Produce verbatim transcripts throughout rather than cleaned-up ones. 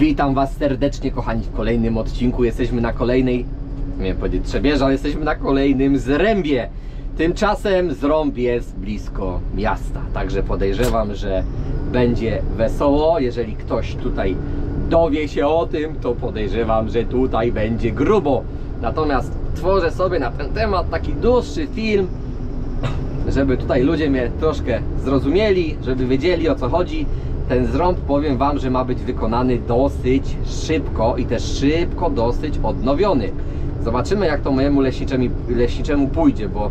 Witam was serdecznie, kochani, w kolejnym odcinku. Jesteśmy na kolejnej, nie powiedzieć Trzebieża, ale jesteśmy na kolejnym Zrębie. Tymczasem Zrąb jest blisko miasta, także podejrzewam, że będzie wesoło. Jeżeli ktoś tutaj dowie się o tym, to podejrzewam, że tutaj będzie grubo. Natomiast tworzę sobie na ten temat taki dłuższy film, żeby tutaj ludzie mnie troszkę zrozumieli, żeby wiedzieli, o co chodzi. Ten zrąb, powiem wam, że ma być wykonany dosyć szybko i też szybko dosyć odnowiony. Zobaczymy, jak to mojemu leśniczemu, leśniczemu pójdzie, bo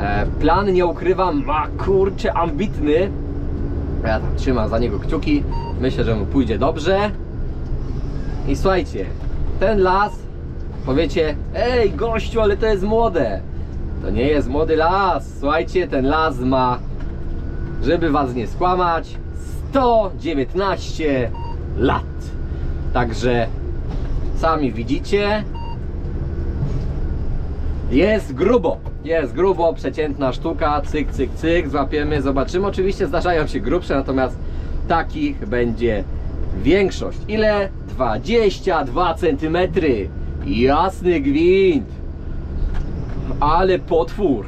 e, plan, nie ukrywam, ma kurczę ambitny. Ja tam trzymam za niego kciuki, myślę, że mu pójdzie dobrze. I słuchajcie, ten las, powiecie, ej gościu, ale to jest młode. To nie jest młody las, słuchajcie, ten las ma, żeby was nie skłamać, sto dziewiętnaście lat. Także sami widzicie, jest grubo, jest grubo, przeciętna sztuka, cyk, cyk, cyk, złapiemy, zobaczymy. Oczywiście zdarzają się grubsze, natomiast takich będzie większość. Ile? dwadzieścia dwa centymetry. Jasny gwint. Ale potwór.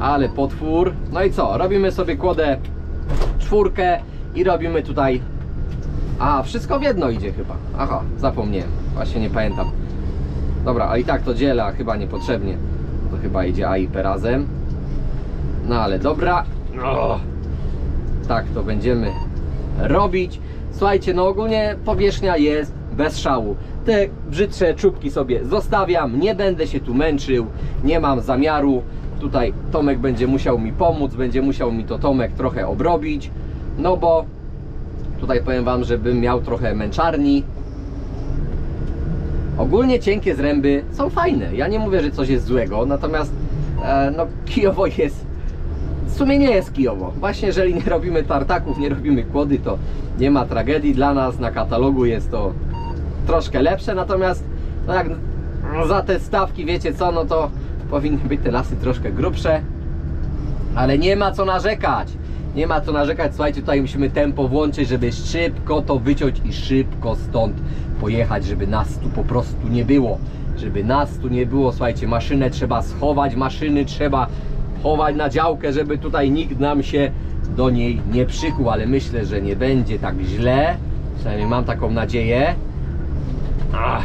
Ale potwór. No i co? Robimy sobie kłodę czwórkę i robimy tutaj... A, wszystko w jedno idzie chyba. Aha, zapomniałem. Właśnie nie pamiętam. Dobra, a i tak to dzielę, a chyba niepotrzebnie. To chyba idzie A I P razem. No ale dobra. O, tak to będziemy robić. Słuchajcie, no ogólnie powierzchnia jest bez szału. Te brzydsze czubki sobie zostawiam. Nie będę się tu męczył. Nie mam zamiaru. Tutaj Tomek będzie musiał mi pomóc. Będzie musiał mi to Tomek trochę obrobić. No bo tutaj powiem wam, żebym miał trochę męczarni. Ogólnie cienkie zręby są fajne. Ja nie mówię, że coś jest złego. Natomiast e, no kijowo jest. W sumie nie jest kijowo. Właśnie jeżeli nie robimy tartaków, nie robimy kłody, to nie ma tragedii dla nas. Na katalogu jest to troszkę lepsze. Natomiast no jak za te stawki, wiecie co, no to powinny być te lasy troszkę grubsze. Ale nie ma co narzekać. Nie ma co narzekać. Słuchajcie, tutaj musimy tempo włączyć, żeby szybko to wyciąć i szybko stąd pojechać, żeby nas tu po prostu nie było. Żeby nas tu nie było. Słuchajcie, maszynę trzeba schować, maszyny trzeba chować na działkę, żeby tutaj nikt nam się do niej nie przykuł. Ale myślę, że nie będzie tak źle. Przynajmniej mam taką nadzieję. Ach,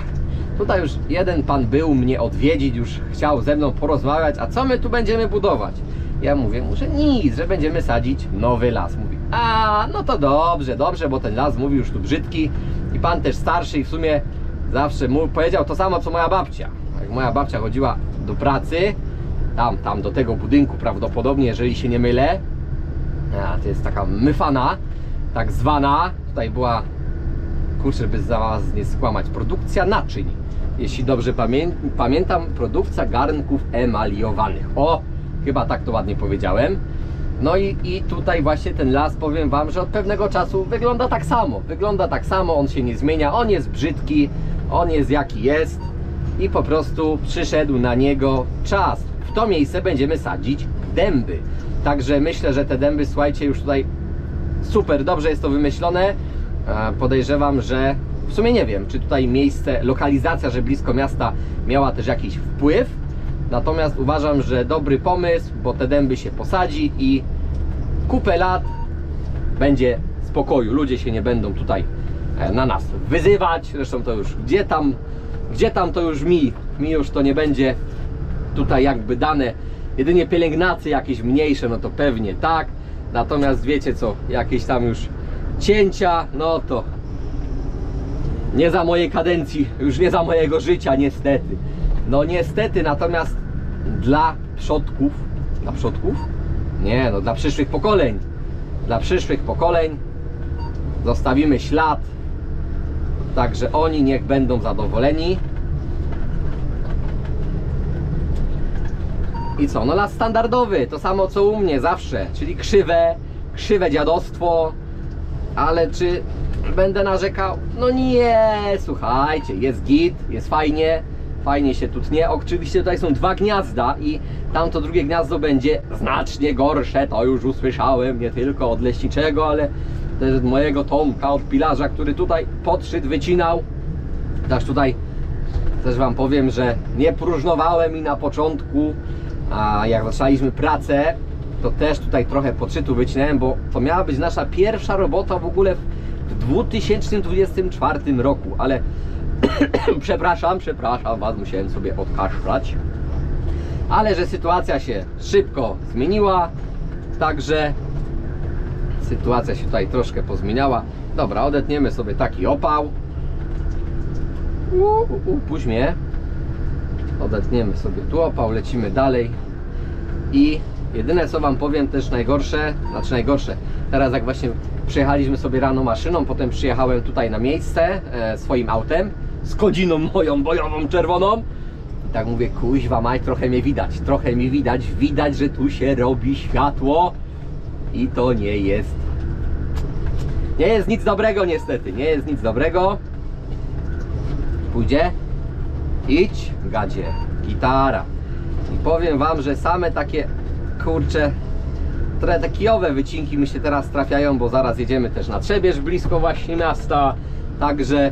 tutaj już jeden pan był mnie odwiedzić, już chciał ze mną porozmawiać. A co my tu będziemy budować? Ja mówię mu, że nic, że będziemy sadzić nowy las. Mówi, a no to dobrze, dobrze, bo ten las, mówi, już tu brzydki. I pan też starszy i w sumie zawsze mu powiedział to samo, co moja babcia. Jak moja babcia chodziła do pracy, tam, tam do tego budynku prawdopodobnie, jeżeli się nie mylę. A, to jest taka myfana, tak zwana. Tutaj była, kurczę, by za was nie skłamać, produkcja naczyń. Jeśli dobrze pamię pamiętam, produkcja garnków emaliowanych. O, chyba tak to ładnie powiedziałem. No i, i tutaj właśnie ten las, powiem wam, że od pewnego czasu wygląda tak samo. Wygląda tak samo, on się nie zmienia, on jest brzydki, on jest jaki jest. I po prostu przyszedł na niego czas. W to miejsce będziemy sadzić dęby. Także myślę, że te dęby, słuchajcie, już tutaj super dobrze jest to wymyślone. Podejrzewam, że w sumie nie wiem, czy tutaj miejsce, lokalizacja, że blisko miasta miała też jakiś wpływ. Natomiast uważam, że dobry pomysł, bo te dęby się posadzi i kupę lat będzie spokoju. Ludzie się nie będą tutaj na nas wyzywać. Zresztą to już gdzie tam, gdzie tam to już mi, mi już to nie będzie tutaj jakby dane. Jedynie pielęgnacje jakieś mniejsze, no to pewnie tak. Natomiast wiecie co, jakieś tam już cięcia, no to nie za mojej kadencji, już nie za mojego życia niestety. No niestety, natomiast dla przodków, dla przodków? Nie, no dla przyszłych pokoleń. Dla przyszłych pokoleń zostawimy ślad, także oni niech będą zadowoleni. I co? No las standardowy, to samo co u mnie zawsze, czyli krzywe, krzywe dziadostwo. Ale czy będę narzekał? No nie, słuchajcie, jest git, jest fajnie. Fajnie się tu tnie. Oczywiście tutaj są dwa gniazda i tamto drugie gniazdo będzie znacznie gorsze. To już usłyszałem, nie tylko od leśniczego, ale też od mojego Tomka, od pilarza, który tutaj podszyd wycinał. Też tutaj też wam powiem, że nie próżnowałem i na początku, a jak zaczynaliśmy pracę, to też tutaj trochę podszytu wycinałem, bo to miała być nasza pierwsza robota w ogóle w dwa tysiące dwudziestym czwartym roku, ale przepraszam, przepraszam was, musiałem sobie odkaszlać, ale że sytuacja się szybko zmieniła, także sytuacja się tutaj troszkę pozmieniała. Dobra, odetniemy sobie taki opał. Puść mnie. Odetniemy sobie tu opał, lecimy dalej. I jedyne co wam powiem też najgorsze, znaczy najgorsze, teraz jak właśnie przyjechaliśmy sobie rano maszyną, potem przyjechałem tutaj na miejsce e, swoim autem z kodziną moją bojową czerwoną. I tak mówię, kuźwa maj, trochę mnie widać, trochę mi widać, widać, że tu się robi światło. I to nie jest, nie jest nic dobrego niestety, nie jest nic dobrego. Pójdzie? Idź, gadzie, gitara. I powiem wam, że same takie, kurcze, trochę te kijowe wycinki mi się teraz trafiają, bo zaraz jedziemy też na Trzebież, blisko właśnie miasta. Także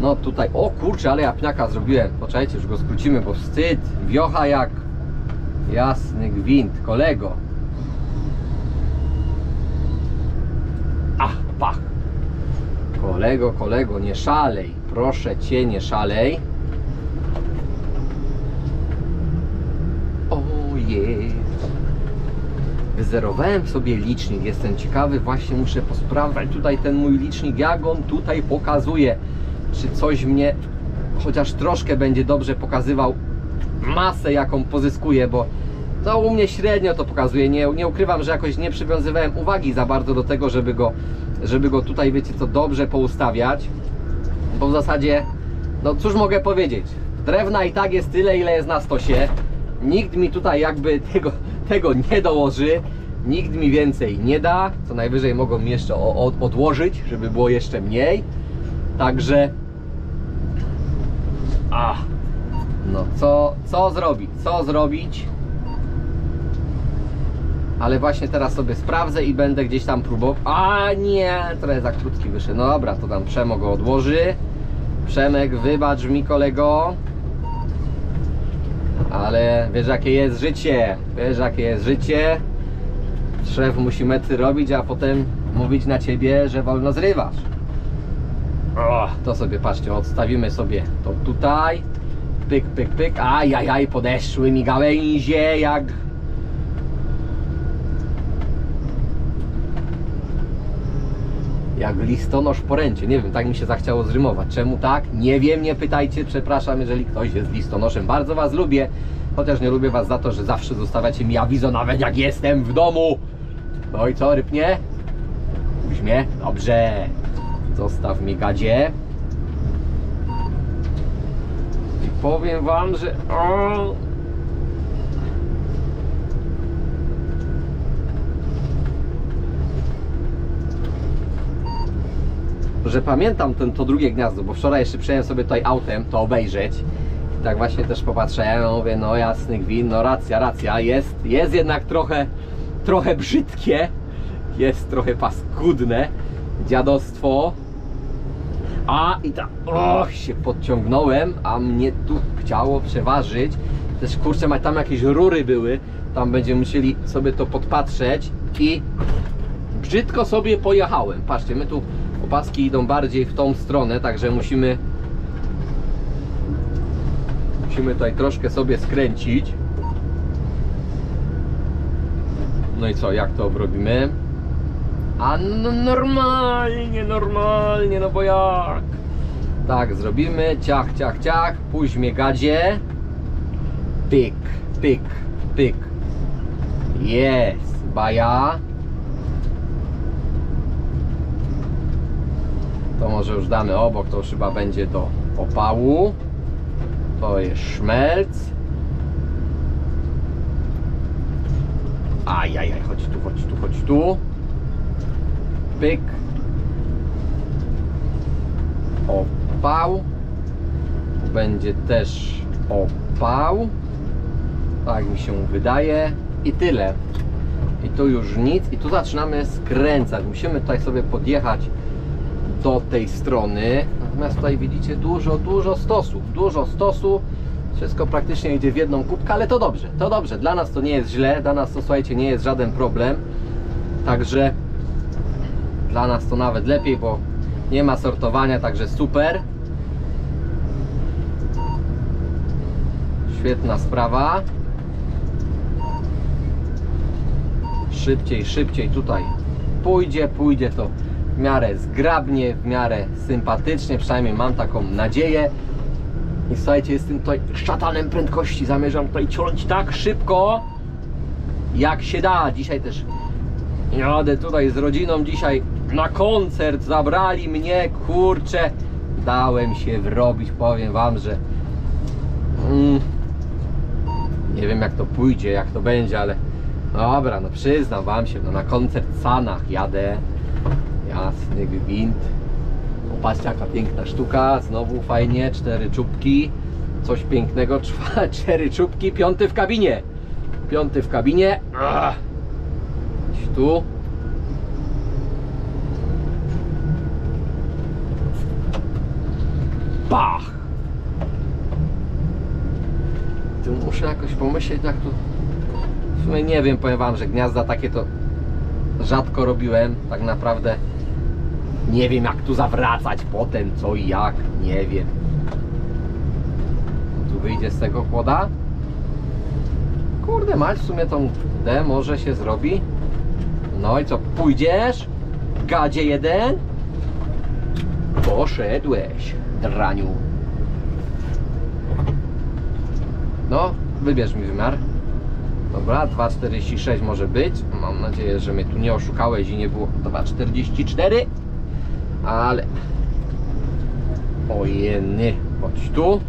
no tutaj, o kurcze, ale ja pniaka zrobiłem. Poczekajcie, już go skrócimy, bo wstyd, wiocha jak jasny gwint, kolego. Ach, pach. Kolego, kolego, nie szalej. Proszę cię, nie szalej. Ojej. Wyzerowałem sobie licznik. Jestem ciekawy, właśnie muszę posprawdzać tutaj ten mój licznik, jak on tutaj pokazuje. Czy coś mnie chociaż troszkę będzie dobrze pokazywał masę, jaką pozyskuję, bo no u mnie średnio to pokazuje. Nie, nie ukrywam, że jakoś nie przywiązywałem uwagi za bardzo do tego, żeby go żeby go tutaj, wiecie co, dobrze poustawiać, bo w zasadzie no cóż mogę powiedzieć, drewna i tak jest tyle, ile jest na stosie, nikt mi tutaj jakby tego, tego nie dołoży, nikt mi więcej nie da, co najwyżej mogą mi jeszcze odłożyć, żeby było jeszcze mniej, także a no co, co zrobić, co zrobić. Ale właśnie teraz sobie sprawdzę i będę gdzieś tam próbował. A nie, trochę za krótki wyszedł. No dobra, to tam Przemek go odłoży. Przemek, wybacz mi kolego. Ale wiesz jakie jest życie. Wiesz jakie jest życie. Szef musi metry robić, a potem mówić na ciebie, że wolno zrywasz. O, to sobie patrzcie, odstawimy sobie to tutaj. Pyk, pyk, pyk. Ajajaj, podeszły mi gałęzie jak... jak listonosz poręcie, nie wiem, tak mi się zachciało zrymować, czemu tak? Nie wiem, nie pytajcie, przepraszam, jeżeli ktoś jest listonoszem, bardzo was lubię, chociaż nie lubię was za to, że zawsze zostawiacie mi awizo, nawet jak jestem w domu. No i co, rypnie? Uźmie? Dobrze, zostaw mi gadzie. I powiem wam, że... o... że pamiętam ten, to drugie gniazdo, bo wczoraj jeszcze przyjechałem sobie tutaj autem to obejrzeć i tak właśnie też popatrzyłem, no mówię, no jasny gwin, no racja, racja, jest, jest jednak trochę trochę brzydkie, jest trochę paskudne dziadostwo. A i tak, och, się podciągnąłem, a mnie tu chciało przeważyć też, kurczę, tam jakieś rury były, tam będziemy musieli sobie to podpatrzeć i brzydko sobie pojechałem, patrzcie, my tu opaski idą bardziej w tą stronę, także musimy musimy tutaj troszkę sobie skręcić. No i co, jak to obrobimy? A no normalnie, normalnie, no bo jak? Tak zrobimy, ciach, ciach, ciach, później gadzie. Pyk, pyk, pyk. Jest, baja. To może już damy obok, to już chyba będzie do opału. To jest szmelc. Ajajaj, chodź tu, chodź tu, chodź tu. Pyk. Opał. Będzie też opał. Tak mi się wydaje. I tyle. i tu już nic, i tu zaczynamy skręcać. Musimy tutaj sobie podjechać do tej strony. Natomiast tutaj widzicie dużo, dużo stosów, dużo stosów. Wszystko praktycznie idzie w jedną kubkę, ale to dobrze, to dobrze. Dla nas to nie jest źle, dla nas to, słuchajcie, nie jest żaden problem. Także dla nas to nawet lepiej, bo nie ma sortowania, także super. Świetna sprawa. Szybciej, szybciej tutaj pójdzie, pójdzie to w miarę zgrabnie, w miarę sympatycznie, przynajmniej mam taką nadzieję. I słuchajcie, jestem tutaj szatanem prędkości, zamierzam tutaj ciąć tak szybko, jak się da. Dzisiaj też jadę tutaj z rodziną, dzisiaj na koncert zabrali mnie, kurczę, dałem się wrobić, powiem wam, że mm, nie wiem, jak to pójdzie, jak to będzie, ale dobra, no przyznam wam się, no na koncert w Sanach jadę, jasny gwint. Popatrzcie, jaka piękna sztuka, znowu fajnie, cztery czubki, coś pięknego, cztery czubki, piąty w kabinie, piąty w kabinie, tu, pach, tu muszę jakoś pomyśleć, jak tu, w sumie nie wiem, powiem wam, że gniazda takie to rzadko robiłem, tak naprawdę. Nie wiem, jak tu zawracać potem, co i jak, nie wiem. Tu wyjdzie z tego kłoda? Kurde mać, w sumie tą D może się zrobi. No i co, pójdziesz? Gadzie jeden? Poszedłeś, draniu. No, wybierz mi wymiar. Dobra, dwa czterdzieści sześć może być. Mam nadzieję, że mnie tu nie oszukałeś i nie było dwa czterdzieści cztery. Ale ojenny, chodź tu.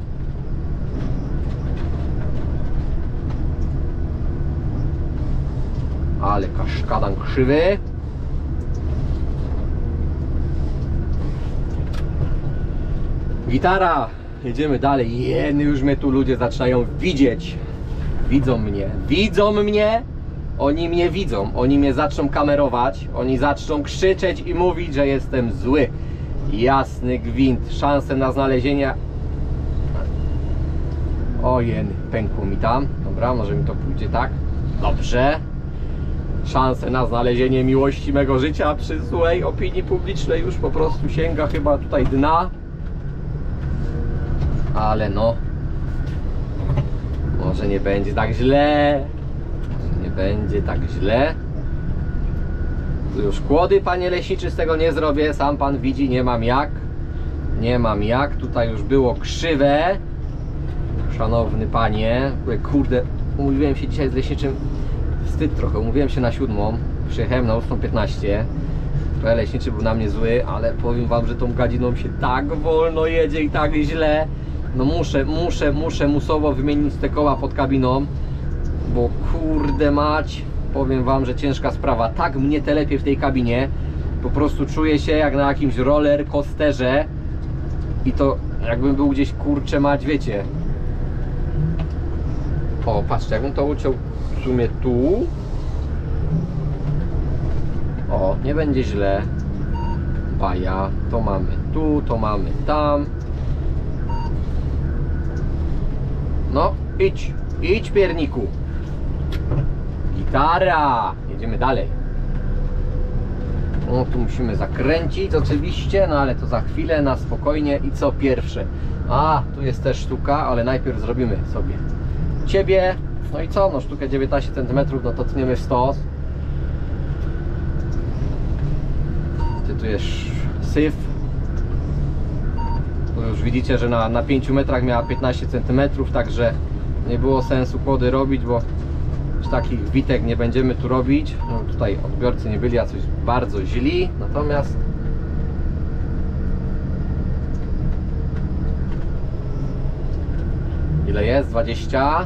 Ale kaszkadan krzywy. Gitara, jedziemy dalej. Jeny, już mnie tu ludzie zaczynają widzieć. Widzą mnie, widzą mnie. Oni mnie widzą, oni mnie zaczną kamerować, oni zaczną krzyczeć i mówić, że jestem zły. Jasny gwint, szanse na znalezienie. Ojen, pękło mi tam. Dobra, może mi to pójdzie tak. Dobrze. Szanse na znalezienie miłości mego życia przy złej opinii publicznej już po prostu sięga chyba tutaj dna. Ale no, może nie będzie tak źle. Będzie tak źle. Tu już kłody, panie leśniczy, z tego nie zrobię. Sam pan widzi, nie mam jak. Nie mam jak. Tutaj już było krzywe. Szanowny panie. Kurde, umówiłem się dzisiaj z leśniczym. Wstyd trochę. Umówiłem się na siódmą. Przyjechałem na ósmą piętnaście. Trochę leśniczy był na mnie zły, ale powiem wam, że tą gadziną się tak wolno jedzie i tak źle. No muszę, muszę, muszę musowo wymienić te koła pod kabiną. Bo kurde mać, powiem wam, że ciężka sprawa. Tak mnie te lepiej w tej kabinie. Po prostu czuję się jak na jakimś roller coasterze. I to jakbym był gdzieś, kurcze mać, wiecie. O, patrzcie, jakbym to uciął w sumie tu. O, nie będzie źle. Baja, to mamy tu, to mamy tam. No, idź, idź pierniku. Gitara! Jedziemy dalej. No tu musimy zakręcić oczywiście, no ale to za chwilę, na spokojnie. I co pierwsze? A, tu jest też sztuka, ale najpierw zrobimy sobie ciebie. No i co? No sztukę dziewiętnaście centymetrów, no to tniemy w stos. Ty tu jest syf. Tu już widzicie, że na, na pięciu metrach miała piętnaście centymetrów, także nie było sensu kłody robić, bo takich witek nie będziemy tu robić. No, tutaj odbiorcy nie byli, a coś bardzo źli, natomiast ile jest? dwadzieścia.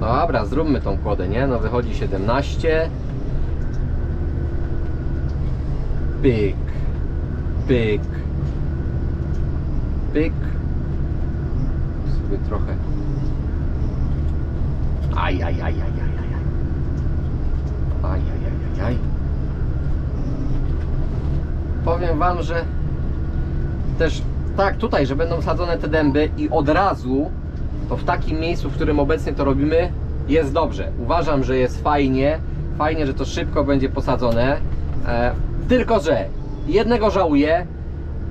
Dobra, zróbmy tą kłodę, nie? No wychodzi siedemnaście. Pyk, pyk, pyk. Sobie trochę. Ajajajajajaj. Ajajajajaj. Powiem wam, że też tak tutaj, że będą sadzone te dęby i od razu, to w takim miejscu, w którym obecnie to robimy, jest dobrze. Uważam, że jest fajnie, fajnie, że to szybko będzie posadzone. E, tylko że jednego żałuję,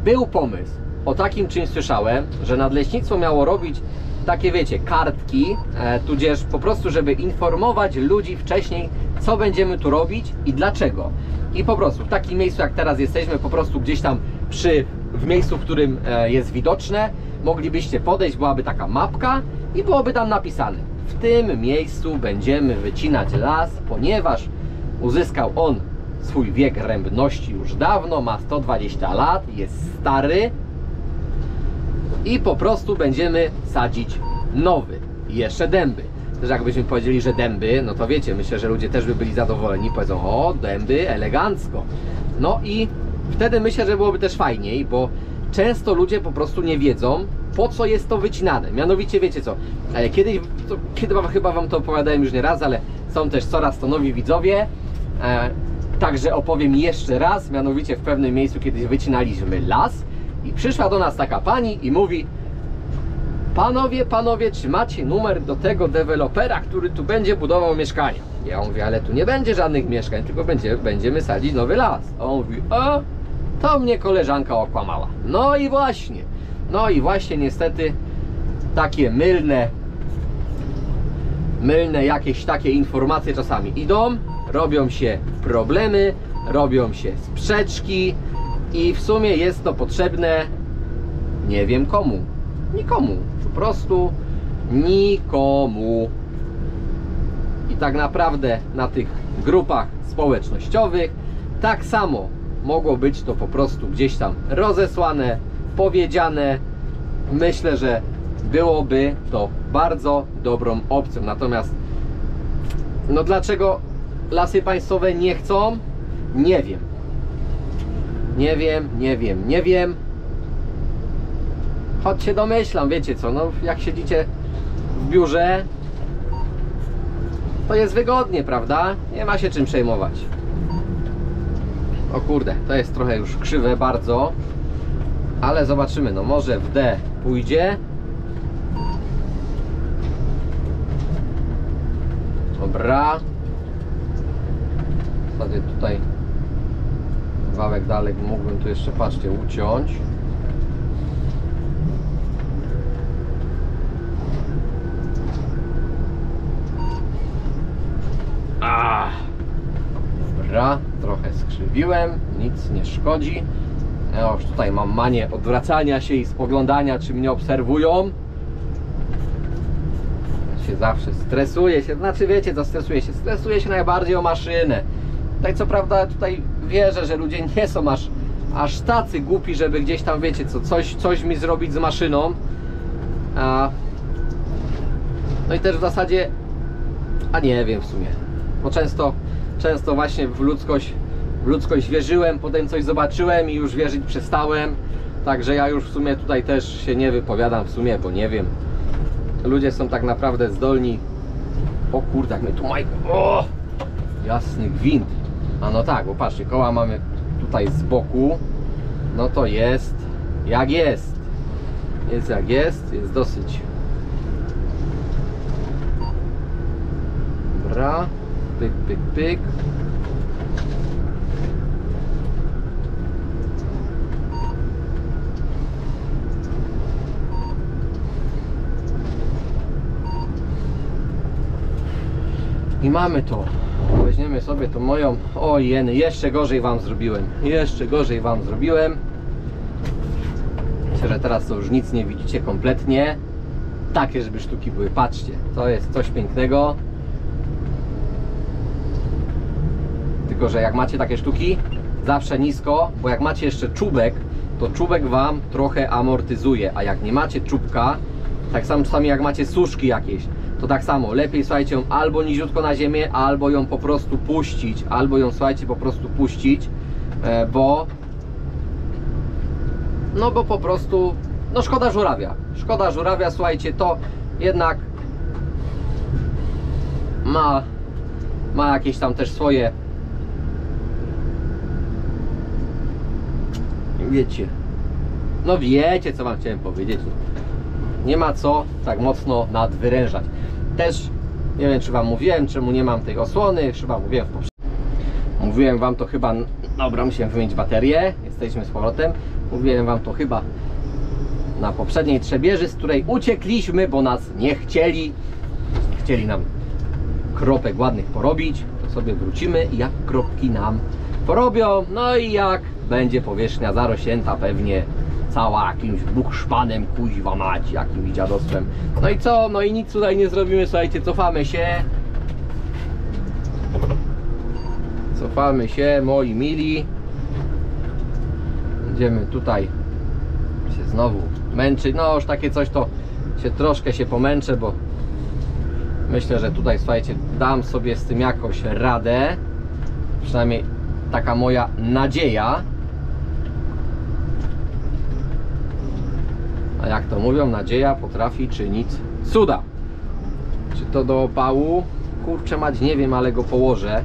był pomysł, o takim czymś słyszałem, że nadleśnictwo miało robić takie, wiecie, kartki, e, tudzież po prostu, żeby informować ludzi wcześniej, co będziemy tu robić i dlaczego. I po prostu w takim miejscu, jak teraz jesteśmy, po prostu gdzieś tam przy, w miejscu, w którym e, jest widoczne, moglibyście podejść, byłaby taka mapka i byłoby tam napisane: w tym miejscu będziemy wycinać las, ponieważ uzyskał on swój wiek rębności już dawno, ma sto dwadzieścia lat, jest stary i po prostu będziemy sadzić nowy, jeszcze dęby. Też jakbyśmy powiedzieli, że dęby, no to wiecie, myślę, że ludzie też by byli zadowoleni, powiedzą: o, dęby, elegancko. No i wtedy myślę, że byłoby też fajniej, bo często ludzie po prostu nie wiedzą, po co jest to wycinane. Mianowicie, wiecie co, kiedyś, to, kiedy chyba wam to opowiadałem już nie raz, ale są też coraz to nowi widzowie, e, także opowiem jeszcze raz. Mianowicie w pewnym miejscu kiedyś wycinaliśmy las i przyszła do nas taka pani i mówi: panowie, panowie, czy macie numer do tego dewelopera, który tu będzie budował mieszkania? Ja mówię: ale tu nie będzie żadnych mieszkań, tylko będzie, będziemy sadzić nowy las. A on mówi: o, to mnie koleżanka okłamała. No i właśnie, no i właśnie niestety takie mylne, mylne jakieś takie informacje czasami idą, robią się problemy, robią się sprzeczki i w sumie jest to potrzebne nie wiem komu, nikomu, po prostu nikomu. I tak naprawdę na tych grupach społecznościowych tak samo mogło być to po prostu gdzieś tam rozesłane, powiedziane. Myślę, że byłoby to bardzo dobrą opcją. Natomiast no dlaczego Lasy Państwowe nie chcą? Nie wiem. Nie wiem, nie wiem, nie wiem. Choć się domyślam, wiecie co, no jak siedzicie w biurze, to jest wygodnie, prawda? Nie ma się czym przejmować. O kurde, to jest trochę już krzywe bardzo, ale zobaczymy, no może w D pójdzie. Dobra. W zasadzie tutaj kawałek dalej mógłbym tu jeszcze, patrzcie, uciąć. A, dobra, trochę skrzywiłem, nic nie szkodzi. Ja już tutaj mam manię odwracania się i spoglądania, czy mnie obserwują. Ja się zawsze stresuję się, znaczy wiecie co, stresuję się, stresuję się najbardziej o maszynę. Tutaj co prawda tutaj wierzę, że ludzie nie są aż, aż tacy głupi, żeby gdzieś tam, wiecie co, coś, coś mi zrobić z maszyną. A, no i też w zasadzie, a nie wiem w sumie, bo często, często właśnie w ludzkość, w ludzkość wierzyłem, potem coś zobaczyłem i już wierzyć przestałem. Także ja już w sumie tutaj też się nie wypowiadam w sumie, bo nie wiem. Ludzie są tak naprawdę zdolni. O kurde, jak my tu maj... O! Jasny gwint. A no tak, bo patrzcie, koła mamy tutaj z boku. No to jest jak jest. Jest jak jest, jest dosyć. Dobra. Pyk, pyk, pyk. I mamy to. Weźmiemy sobie tą moją... O jeny, jeszcze gorzej wam zrobiłem. Jeszcze gorzej wam zrobiłem. Myślę, że teraz to już nic nie widzicie kompletnie. Takie, żeby sztuki były. Patrzcie, to jest coś pięknego. Tylko że jak macie takie sztuki, zawsze nisko, bo jak macie jeszcze czubek, to czubek wam trochę amortyzuje, a jak nie macie czubka, tak samo czasami jak macie suszki jakieś, to tak samo, lepiej, słuchajcie, ją albo niziutko na ziemię, albo ją po prostu puścić, albo ją, słuchajcie, po prostu puścić, bo no bo po prostu, no szkoda żurawia, szkoda żurawia, słuchajcie, to jednak ma ma jakieś tam też swoje, wiecie, no wiecie co wam chciałem powiedzieć, nie ma co tak mocno nadwyrężać. Też nie wiem, czy wam mówiłem, czemu nie mam tej osłony, chyba mówiłem w poprzednim. Mówiłem wam to chyba, dobra, musiałem wymienić baterię, jesteśmy z powrotem. Mówiłem wam to chyba na poprzedniej Trzebieży, z której uciekliśmy, bo nas nie chcieli. Chcieli nam kropek ładnych porobić, to sobie wrócimy i jak kropki nam porobią, no i jak będzie powierzchnia zarośnięta pewnie cała jakimś buchszpanem, kuźwa mać, jakimś dziadostwem. No i co? No i nic tutaj nie zrobimy, słuchajcie, cofamy się. Cofamy się, moi mili. Będziemy tutaj się znowu męczyć. No już takie coś to się troszkę się pomęczę, bo myślę, że tutaj, słuchajcie, dam sobie z tym jakoś radę. Przynajmniej taka moja nadzieja. A jak to mówią, nadzieja potrafi czynić cuda. Czy to do opału? Kurczę mać, nie wiem, ale go położę.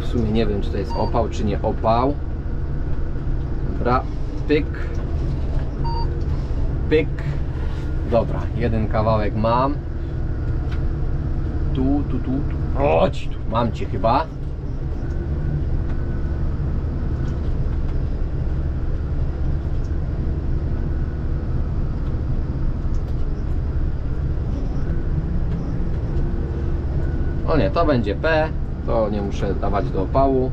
W sumie nie wiem, czy to jest opał, czy nie opał. Dobra, pyk. Pyk. Dobra, jeden kawałek mam. Tu, tu, tu, tu. Chodź, tu. Mam cię chyba. O nie, to będzie P, to nie muszę dawać do opału.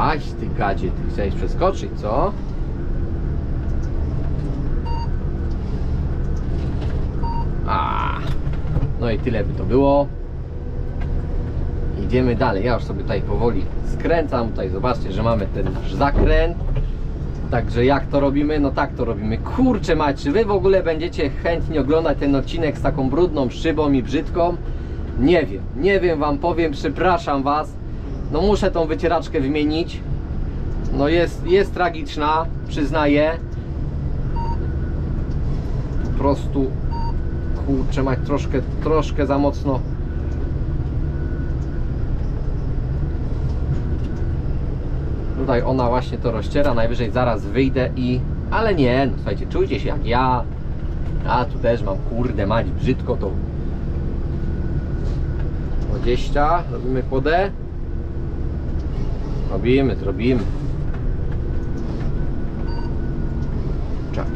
Aś ty gadzie, ty chciałeś przeskoczyć, co? A, no i tyle by to było. Idziemy dalej, ja już sobie tutaj powoli skręcam, tutaj zobaczcie, że mamy ten nasz zakręt. Także jak to robimy? No tak to robimy. Kurczę mać, czy wy w ogóle będziecie chętnie oglądać ten odcinek z taką brudną szybą i brzydką? Nie wiem, nie wiem wam powiem, przepraszam was. No muszę tą wycieraczkę wymienić. No jest, jest tragiczna, przyznaję. Po prostu, kurczę mać, troszkę, troszkę za mocno. Tutaj ona właśnie to rozciera, najwyżej zaraz wyjdę i... Ale nie, no słuchajcie, czujcie się jak ja. A tu też mam, kurde mać, brzydko to. dwadzieścia, robimy kłodę. Robimy, zrobimy. Czaki.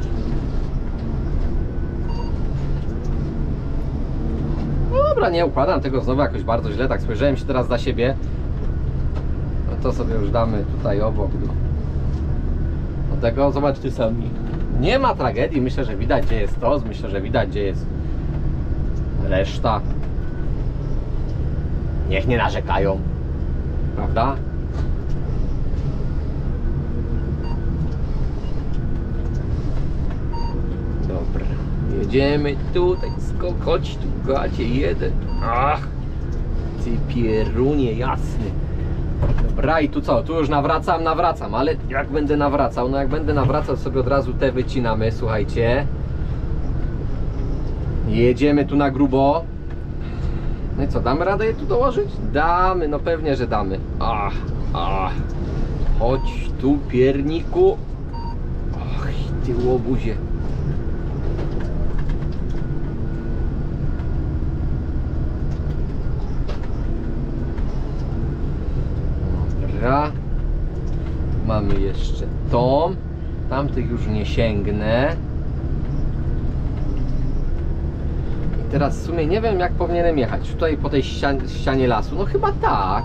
Dobra, nie układam tego znowu jakoś bardzo źle, tak spojrzałem się teraz za siebie. To sobie już damy tutaj obok do tego, zobaczcie sami, nie ma tragedii, myślę, że widać gdzie jest to, myślę, że widać gdzie jest reszta, niech nie narzekają, prawda? Dobra, jedziemy tutaj, skokoć tu gacie, jeden, ach ty pierunie jasny. Dobra, i tu co? Tu już nawracam, nawracam, ale jak będę nawracał? No jak będę nawracał, sobie od razu te wycinamy, słuchajcie. Jedziemy tu na grubo. No i co, damy radę je tu dołożyć? Damy, no pewnie, że damy. Ach, ach. Chodź tu, pierniku. Och, ty łobuzie. Mamy jeszcze tą, tamtych już nie sięgnę. I teraz w sumie nie wiem jak powinienem jechać. Tutaj po tej ścianie, ścianie lasu, no chyba tak.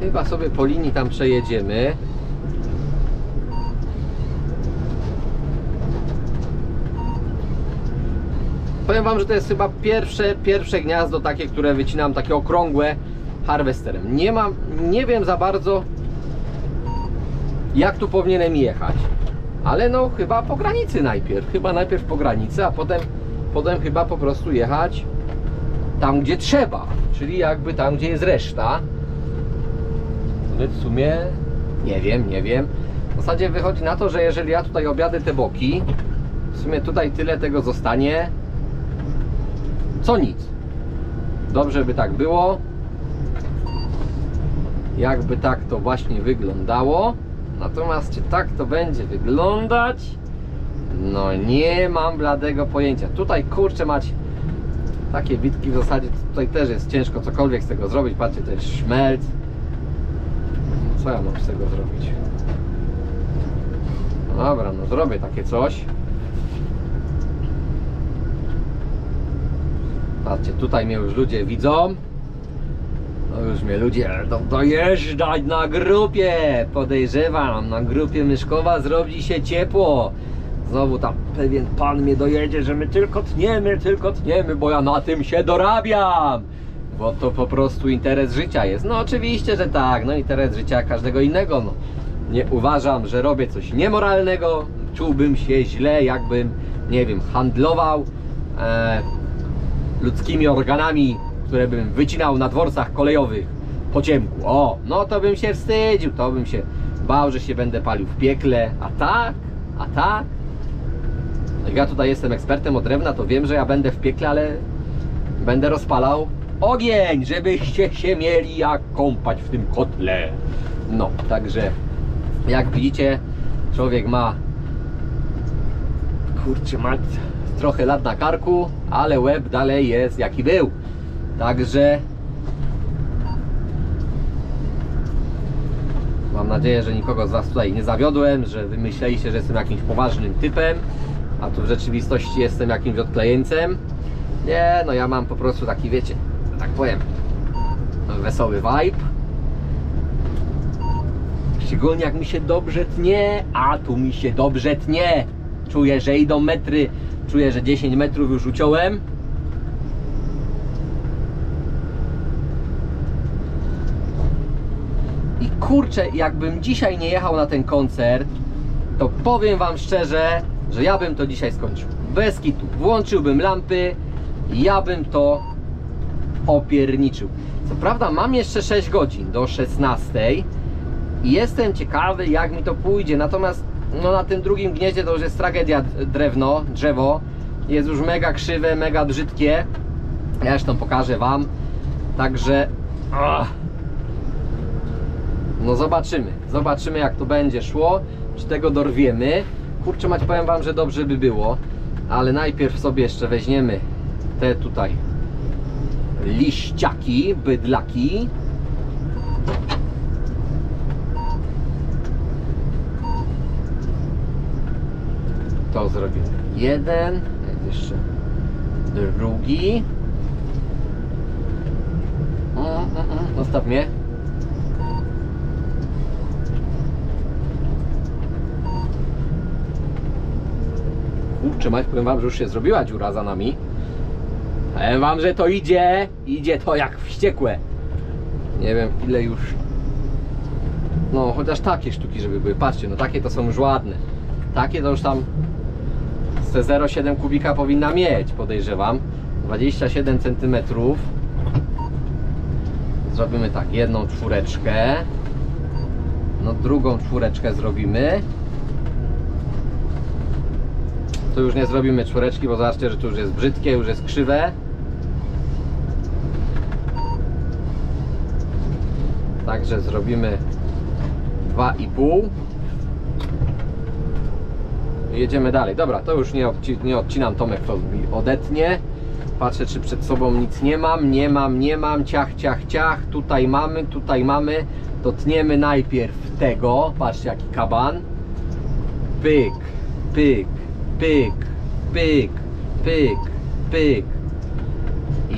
Chyba sobie po linii tam przejedziemy. Powiem wam, że to jest chyba pierwsze, pierwsze gniazdo takie, które wycinam, takie okrągłe harwesterem. Nie mam, nie wiem za bardzo jak tu powinienem jechać, ale no chyba po granicy najpierw, chyba najpierw po granicy, a potem, potem chyba po prostu jechać tam gdzie trzeba, czyli jakby tam gdzie jest reszta, ale w sumie nie wiem, nie wiem, w zasadzie wychodzi na to, że jeżeli ja tutaj objadę te boki, w sumie tutaj tyle tego zostanie, co nic. Dobrze by tak było. Jakby tak to właśnie wyglądało. Natomiast czy tak to będzie wyglądać? No nie mam bladego pojęcia. Tutaj kurczę mać takie witki w zasadzie, tutaj też jest ciężko cokolwiek z tego zrobić. Patrzcie, to jest szmelc. Co ja mam z tego zrobić? Dobra, no zrobię takie coś. Patrzcie, tutaj mnie już ludzie widzą. No już mnie ludzie do, dojeżdżać na grupie. Podejrzewam, na grupie Myszkowa zrobi się ciepło. Znowu tam pewien pan mnie dojedzie, że my tylko tniemy, tylko tniemy, bo ja na tym się dorabiam. Bo to po prostu interes życia jest. No oczywiście, że tak, no interes życia każdego innego. No. Nie uważam, że robię coś niemoralnego. Czułbym się źle, jakbym, nie wiem, handlował e, ludzkimi organami, które bym wycinał na dworcach kolejowych po ciemku. O, no to bym się wstydził, to bym się bał, że się będę palił w piekle. A tak, a tak. Jak ja tutaj jestem ekspertem od drewna, to wiem, że ja będę w piekle, ale będę rozpalał ogień, żebyście się mieli jak kąpać w tym kotle. No, także jak widzicie, człowiek ma kurczę mać trochę lat na karku, ale łeb dalej jest jaki był. Także mam nadzieję, że nikogo z was tutaj nie zawiodłem, że wymyśleliście, że jestem jakimś poważnym typem, a tu w rzeczywistości jestem jakimś odklejeńcem. Nie, no ja mam po prostu taki, wiecie, tak powiem, wesoły vibe. Szczególnie jak mi się dobrze tnie, a tu mi się dobrze tnie. Czuję, że idą metry, czuję, że dziesięć metrów już uciąłem. I kurczę, jakbym dzisiaj nie jechał na ten koncert, to powiem wam szczerze, że ja bym to dzisiaj skończył. Bez kitu. Włączyłbym lampy, ja bym to opierniczył. Co prawda mam jeszcze sześć godzin do szesnastej i jestem ciekawy, jak mi to pójdzie. Natomiast no, na tym drugim gnieździe to już jest tragedia, drewno, drzewo. Jest już mega krzywe, mega brzydkie. Ja zresztą pokażę wam. Także ach. No zobaczymy. Zobaczymy, jak to będzie szło. Czy tego dorwiemy. Kurczę mać, powiem wam, że dobrze by było. Ale najpierw sobie jeszcze weźmiemy te tutaj liściaki, bydlaki. To zrobimy jeden, jeszcze drugi. Zostaw mnie. Kurczę mać, powiem wam, że już się zrobiła dziura za nami. Powiem wam, że to idzie, idzie to jak wściekłe. Nie wiem ile już. No chociaż takie sztuki, żeby były, patrzcie, no takie to są już ładne. Takie to już tam z te zero przecinek siedem kubika powinna mieć, podejrzewam. dwadzieścia siedem centymetrów. Zrobimy tak, jedną czwóreczkę. No drugą czwóreczkę zrobimy. Tu już nie zrobimy czwóreczki, bo zobaczcie, że tu już jest brzydkie, już jest krzywe. Także zrobimy dwa i pół. Jedziemy dalej. Dobra, to już nie, odci nie odcinam, Tomek to mi odetnie. Patrzę, czy przed sobą nic nie mam. Nie mam, nie mam, ciach, ciach, ciach. Tutaj mamy, tutaj mamy. To tniemy najpierw tego. Patrzcie, jaki kaban. Pyk, pyk, pyk, pyk, pyk, pyk.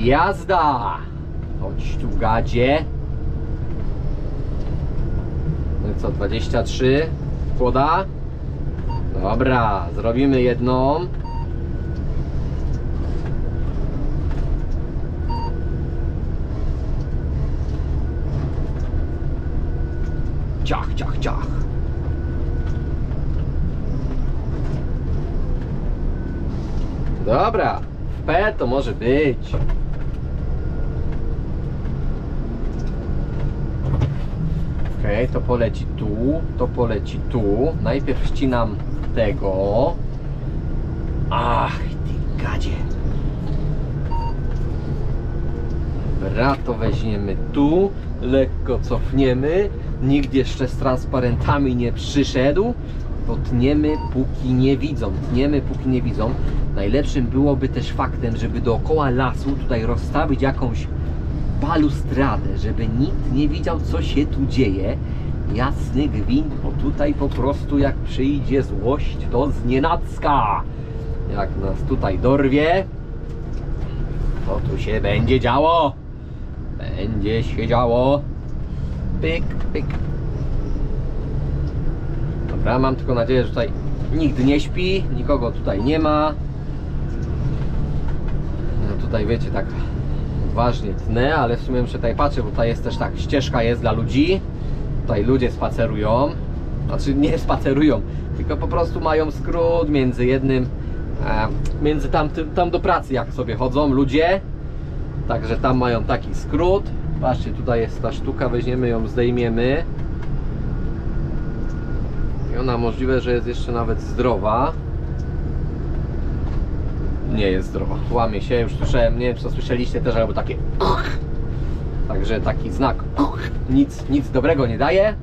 Jazda! Chodź tu, gadzie. No i co, dwadzieścia trzy wkłada. Dobra, zrobimy jedną. Ciach, ciach, ciach. Dobra, w P to może być. Okej, okay, to poleci tu, to poleci tu. Najpierw ścinam tego. Ach, ty gadzie. Dobra, to weźmiemy tu, lekko cofniemy, nikt jeszcze z transparentami nie przyszedł, to tniemy póki nie widzą, tniemy póki nie widzą. Najlepszym byłoby też faktem, żeby dookoła lasu tutaj rozstawić jakąś balustradę, żeby nikt nie widział, co się tu dzieje. Jasny gwint, bo tutaj po prostu jak przyjdzie złość, to znienacka. Jak nas tutaj dorwie, to tu się będzie działo. Będzie się działo. Pyk, pyk. Dobra, mam tylko nadzieję, że tutaj nikt nie śpi, nikogo tutaj nie ma. No tutaj wiecie, tak odważnie tnę, ale w sumie muszę tutaj patrzeć, bo tutaj jest też tak, ścieżka jest dla ludzi. Tutaj ludzie spacerują, znaczy nie spacerują, tylko po prostu mają skrót między jednym, między tam, tam do pracy jak sobie chodzą ludzie. Także tam mają taki skrót. Patrzcie, tutaj jest ta sztuka, weźmiemy ją, zdejmiemy. I ona możliwe, że jest jeszcze nawet zdrowa. Nie jest zdrowa, łamie się, już słyszałem, nie wiem czy to słyszeliście też, albo takie. Także taki znak nic, nic dobrego nie daje.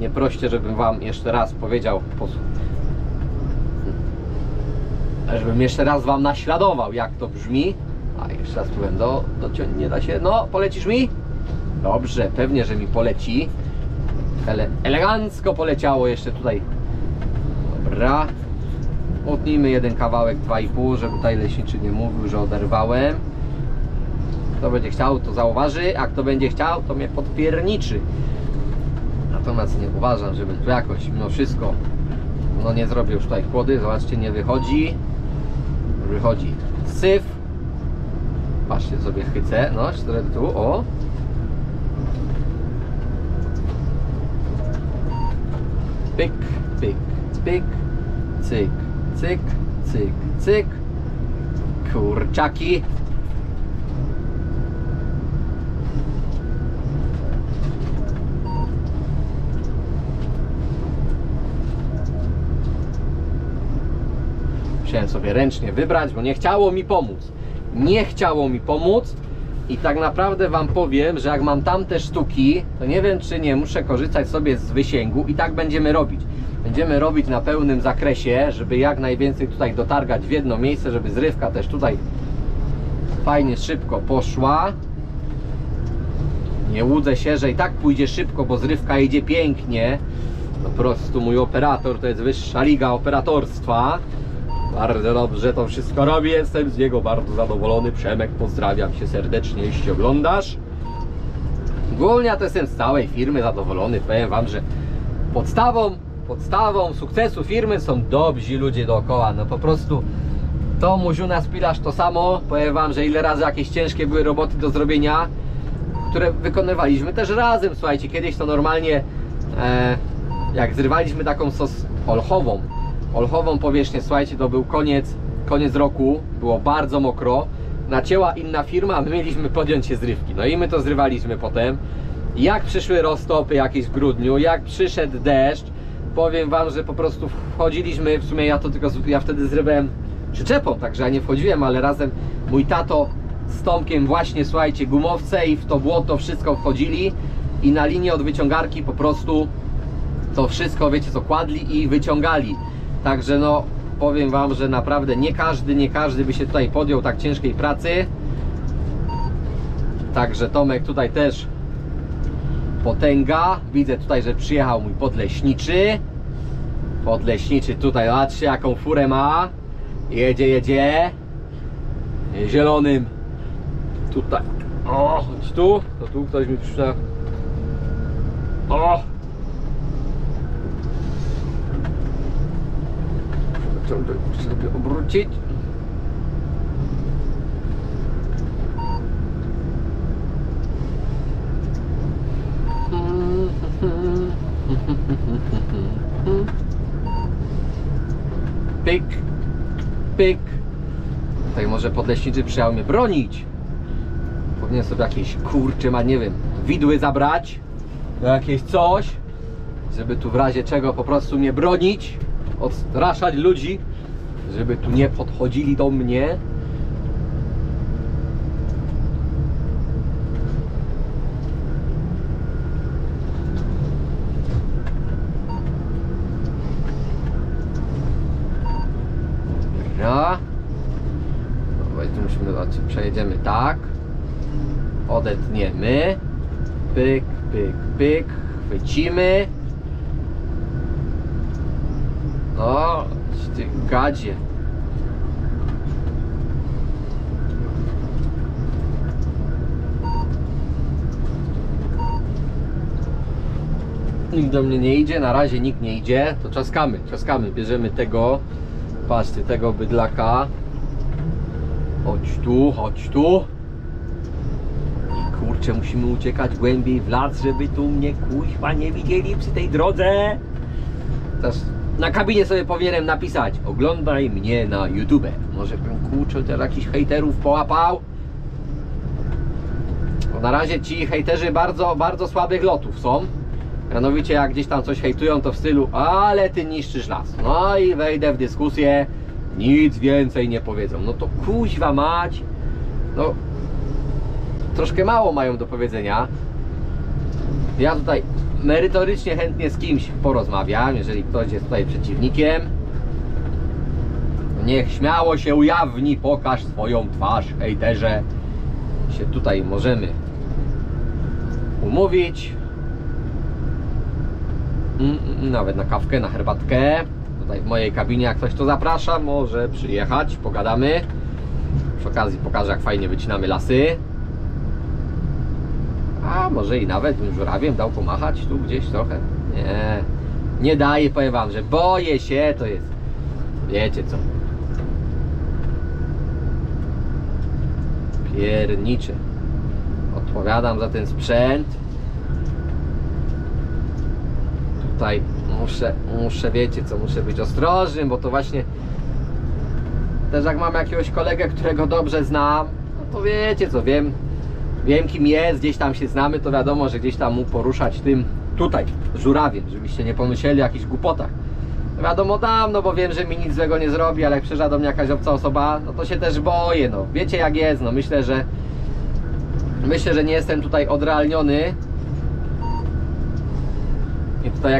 Nie proście, żebym wam jeszcze raz powiedział, żebym jeszcze raz wam naśladował, jak to brzmi. A jeszcze raz powiem, do, do, nie da się. No, polecisz mi? Dobrze, pewnie, że mi poleci. Ele, elegancko poleciało jeszcze tutaj. Dobra. Utnijmy jeden kawałek, dwa i pół, żeby tutaj leśniczy nie mówił, że oderwałem. Kto będzie chciał, to zauważy, a kto będzie chciał, to mnie podpierniczy. Natomiast nie uważam, żebym tu jakoś, mimo wszystko, no nie zrobił już tutaj kłody. Zobaczcie, nie wychodzi. Wychodzi syf. Patrzcie sobie, chycę, no, cztery tu, o. Pyk, pyk, pyk, cyk, cyk, cyk, cyk. Kurczaki. Musiałem sobie ręcznie wybrać, bo nie chciało mi pomóc. Nie chciało mi pomóc. I tak naprawdę wam powiem, że jak mam tamte sztuki, to nie wiem czy nie muszę korzystać sobie z wysięgu. I tak będziemy robić. Będziemy robić na pełnym zakresie, żeby jak najwięcej tutaj dotargać w jedno miejsce, żeby zrywka też tutaj fajnie szybko poszła. Nie łudzę się, że i tak pójdzie szybko, bo zrywka idzie pięknie. Po prostu mój operator to jest wyższa liga operatorstwa. Bardzo dobrze to wszystko robię, jestem z niego bardzo zadowolony. Przemek, pozdrawiam się serdecznie, jeśli oglądasz. Ogólnie ja to jestem z całej firmy zadowolony. Powiem wam, że podstawą, podstawą sukcesu firmy są dobrzy ludzie dookoła. No po prostu to Muziuna Spilarz to samo. Powiem wam, że ile razy jakieś ciężkie były roboty do zrobienia, które wykonywaliśmy też razem. Słuchajcie, kiedyś to normalnie e, jak zrywaliśmy taką sos olchową, olchową powierzchnię, słuchajcie, to był koniec, koniec roku, było bardzo mokro, nacięła inna firma, a my mieliśmy podjąć się zrywki, no i my to zrywaliśmy potem. Jak przyszły roztopy jakieś w grudniu, jak przyszedł deszcz, powiem wam, że po prostu wchodziliśmy, w sumie ja to tylko, ja wtedy zrywałem przyczepą, także ja nie wchodziłem, ale razem mój tato z Tomkiem właśnie, słuchajcie, gumowce i w to błoto wszystko wchodzili i na linię od wyciągarki po prostu to wszystko, wiecie co, kładli i wyciągali. Także no, powiem wam, że naprawdę nie każdy, nie każdy by się tutaj podjął tak ciężkiej pracy. Także Tomek tutaj też potęga. Widzę tutaj, że przyjechał mój podleśniczy. Podleśniczy tutaj, patrzcie jaką furę ma. Jedzie, jedzie. Zielonym. Tutaj. O, chodź tu. To tu ktoś mi przyszedł. O! Muszę sobie obrócić. Pyk, pyk. Tutaj może podleśniczy przyjechał mnie bronić. Powinien sobie jakieś kurcze, ma nie wiem, widły zabrać, jakieś coś, żeby tu w razie czego po prostu mnie bronić, odstraszać ludzi, żeby tu nie podchodzili do mnie. Dobra. Dobra, i tu musimy dodać. Przejedziemy tak. Odetniemy. Pyk, pyk, pyk. Chwycimy. No, ty gadzie. Nikt do mnie nie idzie, na razie nikt nie idzie, to czaskamy, czaskamy, bierzemy tego, patrzcie, tego bydlaka, chodź tu, chodź tu i kurczę, musimy uciekać głębiej w las, żeby tu mnie kuźwa nie widzieli przy tej drodze. Też na kabinie sobie powinienem napisać, oglądaj mnie na YouTube, może bym kurczę teraz jakichś hejterów połapał. Bo na razie ci hejterzy bardzo, bardzo słabych lotów są. Mianowicie jak gdzieś tam coś hejtują, to w stylu, ale ty niszczysz las. No i wejdę w dyskusję, nic więcej nie powiedzą. No to kuźwa mać. No troszkę mało mają do powiedzenia. Ja tutaj merytorycznie chętnie z kimś porozmawiam. Jeżeli ktoś jest tutaj przeciwnikiem, niech śmiało się ujawni, pokaż swoją twarz, hejterze. Się tutaj możemy umówić. Nawet na kawkę, na herbatkę. Tutaj w mojej kabinie jak ktoś to zaprasza, może przyjechać, pogadamy. Przy okazji pokażę, jak fajnie wycinamy lasy. A może i nawet tym żurawiem dał pomachać tu gdzieś trochę. Nie, nie daję, powiem wam, że boję się, to jest, wiecie co, pierniczy. Odpowiadam za ten sprzęt. Tutaj muszę, muszę, wiecie co, muszę być ostrożnym, bo to właśnie też jak mam jakiegoś kolegę, którego dobrze znam, no to wiecie co, wiem, wiem kim jest, gdzieś tam się znamy, to wiadomo, że gdzieś tam mu poruszać tym tutaj, żurawiem, żebyście nie pomyśleli o jakichś głupotach. No wiadomo dam, no bo wiem, że mi nic złego nie zrobi, ale jak przyjeżdża do mnie jakaś obca osoba, no to się też boję, no wiecie jak jest, no myślę, że myślę, że nie jestem tutaj odrealniony. I tutaj jak